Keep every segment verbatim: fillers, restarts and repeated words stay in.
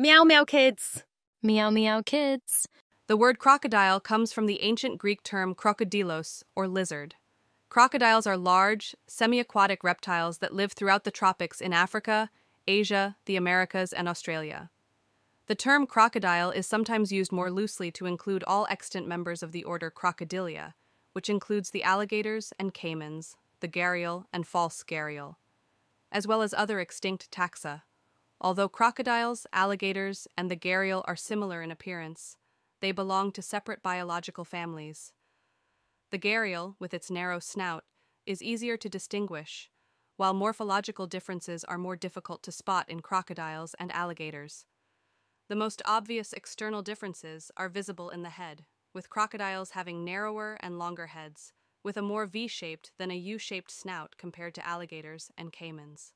Meow Meow Kids! Meow Meow Kids! The word crocodile comes from the ancient Greek term krokodilos, or lizard. Crocodiles are large, semi-aquatic reptiles that live throughout the tropics in Africa, Asia, the Americas, and Australia. The term crocodile is sometimes used more loosely to include all extant members of the order Crocodilia, which includes the alligators and caimans, the gharial and false gharial, as well as other extinct taxa. Although crocodiles, alligators, and the gharial are similar in appearance, they belong to separate biological families. The gharial, with its narrow snout, is easier to distinguish, while morphological differences are more difficult to spot in crocodiles and alligators. The most obvious external differences are visible in the head, with crocodiles having narrower and longer heads, with a more V-shaped than a U-shaped snout compared to alligators and caimans.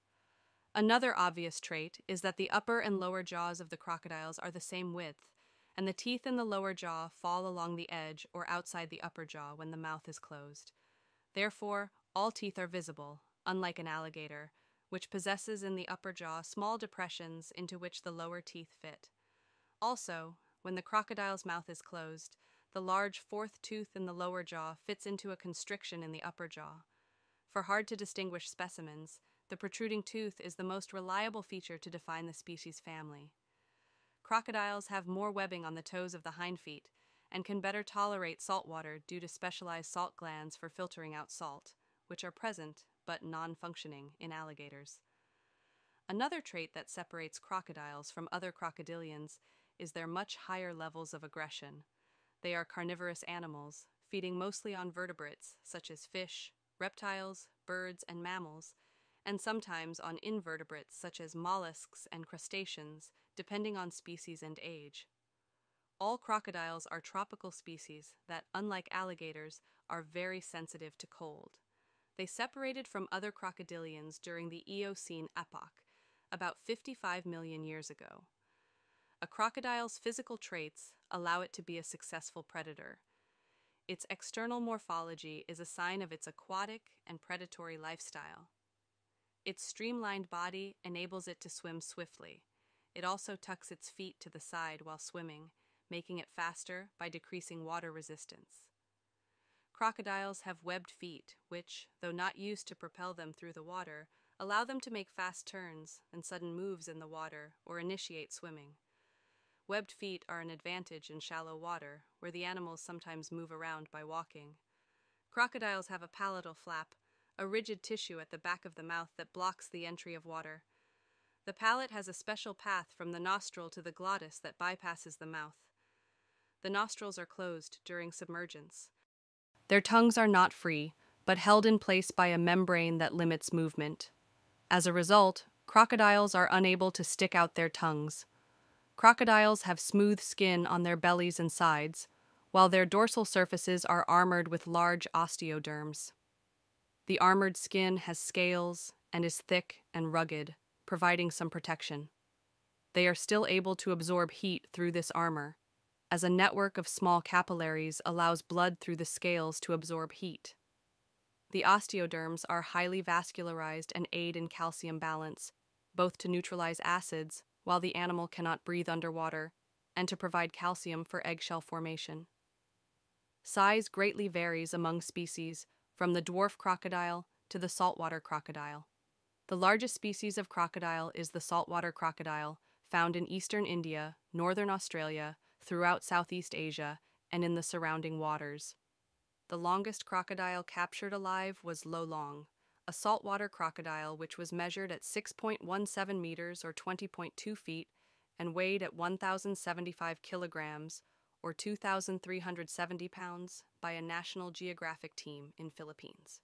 Another obvious trait is that the upper and lower jaws of the crocodiles are the same width, and the teeth in the lower jaw fall along the edge or outside the upper jaw when the mouth is closed. Therefore, all teeth are visible, unlike an alligator, which possesses in the upper jaw small depressions into which the lower teeth fit. Also, when the crocodile's mouth is closed, the large fourth tooth in the lower jaw fits into a constriction in the upper jaw. For hard-to-distinguish specimens, the protruding tooth is the most reliable feature to define the species family. Crocodiles have more webbing on the toes of the hind feet and can better tolerate salt water due to specialized salt glands for filtering out salt, which are present but non-functioning in alligators. Another trait that separates crocodiles from other crocodilians is their much higher levels of aggression. They are carnivorous animals, feeding mostly on vertebrates such as fish, reptiles, birds, and mammals, and sometimes on invertebrates such as mollusks and crustaceans, depending on species and age. All crocodiles are tropical species that, unlike alligators, are very sensitive to cold. They separated from other crocodilians during the Eocene epoch, about fifty-five million years ago. A crocodile's physical traits allow it to be a successful predator. Its external morphology is a sign of its aquatic and predatory lifestyle. Its streamlined body enables it to swim swiftly. It also tucks its feet to the side while swimming, making it faster by decreasing water resistance. Crocodiles have webbed feet, which, though not used to propel them through the water, allow them to make fast turns and sudden moves in the water or initiate swimming. Webbed feet are an advantage in shallow water, where the animals sometimes move around by walking. Crocodiles have a palatal flap, a rigid tissue at the back of the mouth that blocks the entry of water. The palate has a special path from the nostril to the glottis that bypasses the mouth. The nostrils are closed during submergence. Their tongues are not free, but held in place by a membrane that limits movement. As a result, crocodiles are unable to stick out their tongues. Crocodiles have smooth skin on their bellies and sides, while their dorsal surfaces are armored with large osteoderms. The armored skin has scales and is thick and rugged, providing some protection. They are still able to absorb heat through this armor, as a network of small capillaries allows blood through the scales to absorb heat. The osteoderms are highly vascularized and aid in calcium balance, both to neutralize acids, while the animal cannot breathe underwater, and to provide calcium for eggshell formation. Size greatly varies among species, from the dwarf crocodile to the saltwater crocodile. The largest species of crocodile is the saltwater crocodile, found in eastern India, northern Australia, throughout Southeast Asia, and in the surrounding waters. The longest crocodile captured alive was Lolong, a saltwater crocodile which was measured at six point one seven meters or twenty point two feet and weighed at one thousand seventy-five kilograms or two thousand three hundred seventy pounds by a National Geographic team in Philippines.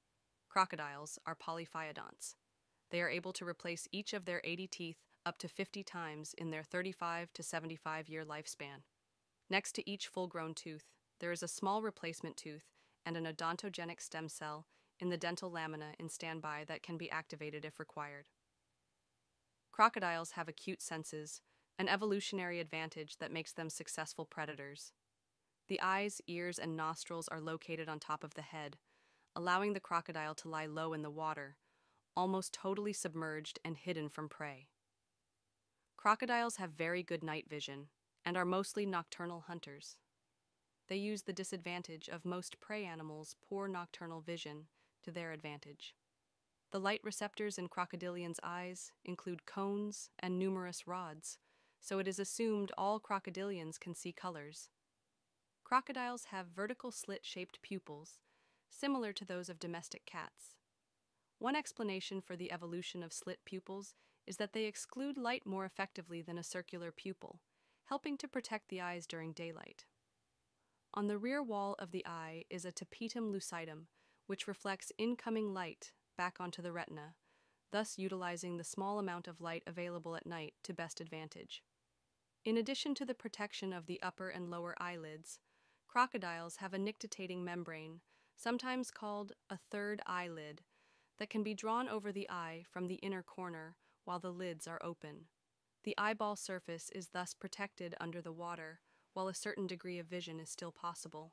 Crocodiles are polyphyodonts. They are able to replace each of their eighty teeth up to fifty times in their thirty-five to seventy-five year lifespan. Next to each full-grown tooth, there is a small replacement tooth and an odontogenic stem cell in the dental lamina in standby that can be activated if required. Crocodiles have acute senses, an evolutionary advantage that makes them successful predators. The eyes, ears, and nostrils are located on top of the head, allowing the crocodile to lie low in the water, almost totally submerged and hidden from prey. Crocodiles have very good night vision and are mostly nocturnal hunters. They use the disadvantage of most prey animals' poor nocturnal vision to their advantage. The light receptors in crocodilians' eyes include cones and numerous rods, so it is assumed all crocodilians can see colors. Crocodiles have vertical slit-shaped pupils, similar to those of domestic cats. One explanation for the evolution of slit pupils is that they exclude light more effectively than a circular pupil, helping to protect the eyes during daylight. On the rear wall of the eye is a tapetum lucidum, which reflects incoming light back onto the retina, thus utilizing the small amount of light available at night to best advantage. In addition to the protection of the upper and lower eyelids, crocodiles have a nictitating membrane, sometimes called a third eyelid, that can be drawn over the eye from the inner corner while the lids are open. The eyeball surface is thus protected under the water, while a certain degree of vision is still possible.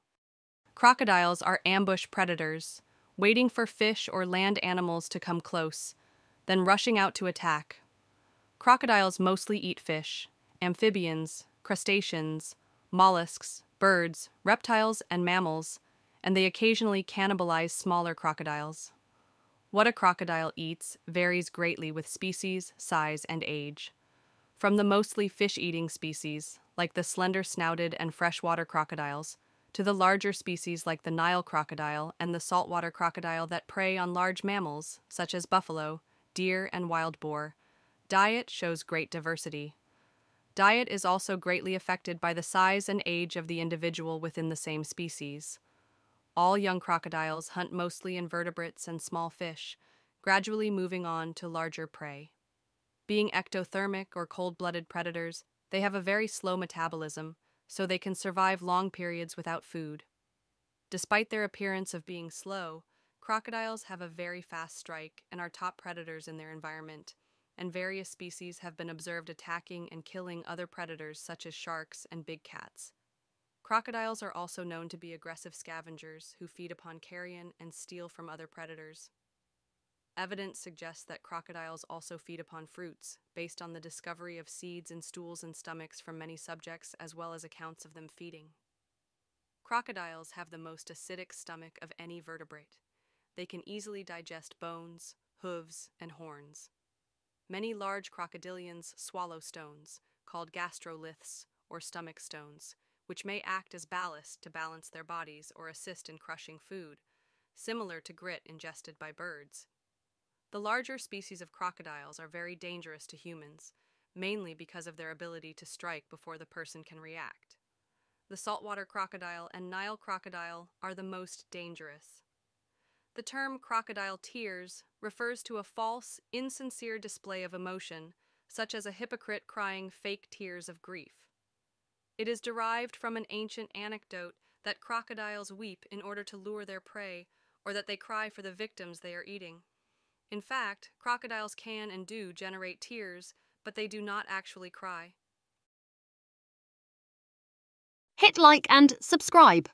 Crocodiles are ambush predators, waiting for fish or land animals to come close, then rushing out to attack. Crocodiles mostly eat fish, amphibians, crustaceans, mollusks, birds, reptiles, and mammals, and they occasionally cannibalize smaller crocodiles. What a crocodile eats varies greatly with species, size, and age. From the mostly fish-eating species, like the slender-snouted and freshwater crocodiles, to the larger species like the Nile crocodile and the saltwater crocodile that prey on large mammals, such as buffalo, deer, and wild boar, diet shows great diversity. Diet is also greatly affected by the size and age of the individual within the same species. All young crocodiles hunt mostly invertebrates and small fish, gradually moving on to larger prey. Being ectothermic or cold-blooded predators, they have a very slow metabolism, so they can survive long periods without food. Despite their appearance of being slow, crocodiles have a very fast strike and are top predators in their environment, and various species have been observed attacking and killing other predators such as sharks and big cats. Crocodiles are also known to be aggressive scavengers who feed upon carrion and steal from other predators. Evidence suggests that crocodiles also feed upon fruits, based on the discovery of seeds in stools and stomachs from many subjects, as well as accounts of them feeding. Crocodiles have the most acidic stomach of any vertebrate. They can easily digest bones, hooves, and horns. Many large crocodilians swallow stones, called gastroliths or stomach stones, which may act as ballast to balance their bodies or assist in crushing food, similar to grit ingested by birds. The larger species of crocodiles are very dangerous to humans, mainly because of their ability to strike before the person can react. The saltwater crocodile and Nile crocodile are the most dangerous. The term crocodile tears refers to a false, insincere display of emotion, such as a hypocrite crying fake tears of grief. It is derived from an ancient anecdote that crocodiles weep in order to lure their prey, or that they cry for the victims they are eating. In fact, crocodiles can and do generate tears, but they do not actually cry. Hit like and subscribe.